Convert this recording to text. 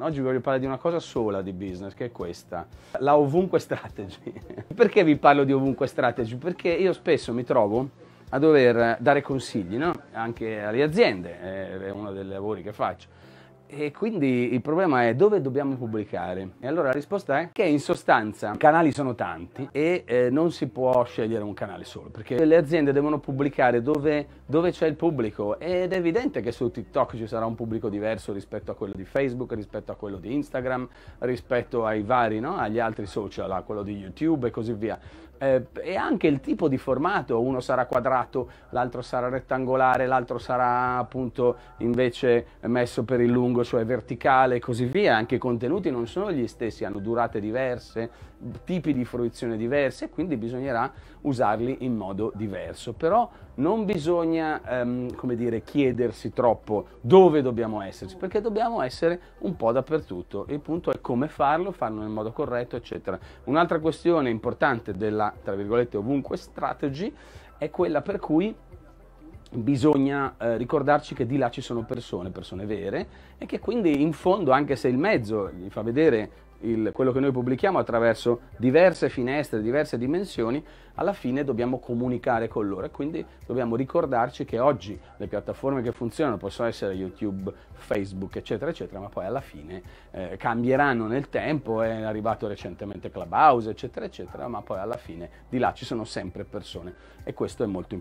Oggi vi voglio parlare di una cosa sola di business, che è questa, la Ovunque Strategy. Perché vi parlo di Ovunque Strategy? Perché io spesso mi trovo a dover dare consigli, no? Anche alle aziende, è uno dei lavori che faccio. E quindi il problema è dove dobbiamo pubblicare. E allora la risposta è che in sostanza i canali sono tanti e non si può scegliere un canale solo, perché le aziende devono pubblicare dove c'è il pubblico, ed è evidente che su TikTok ci sarà un pubblico diverso rispetto a quello di Facebook, rispetto a quello di Instagram, rispetto ai vari, no? Agli altri social, a quello di YouTube e così via. E anche il tipo di formato, uno sarà quadrato, l'altro sarà rettangolare, l'altro sarà appunto invece messo per il lungo, cioè verticale e così via. Anche i contenuti non sono gli stessi, hanno durate diverse, tipi di fruizione diverse, quindi bisognerà usarli in modo diverso. Però non bisogna come dire, chiedersi troppo dove dobbiamo esserci, perché dobbiamo essere un po' dappertutto. Il punto è come farlo nel modo corretto, eccetera. Un'altra questione importante della tra virgolette Ovunque Strategy è quella per cui bisogna ricordarci che di là ci sono persone vere, e che quindi in fondo, anche se il mezzo gli fa vedere quello che noi pubblichiamo attraverso diverse finestre, diverse dimensioni, alla fine dobbiamo comunicare con loro, e quindi dobbiamo ricordarci che oggi le piattaforme che funzionano possono essere YouTube, Facebook, eccetera, eccetera, ma poi alla fine cambieranno nel tempo, è arrivato recentemente Clubhouse, eccetera, eccetera, ma poi alla fine di là ci sono sempre persone, e questo è molto importante.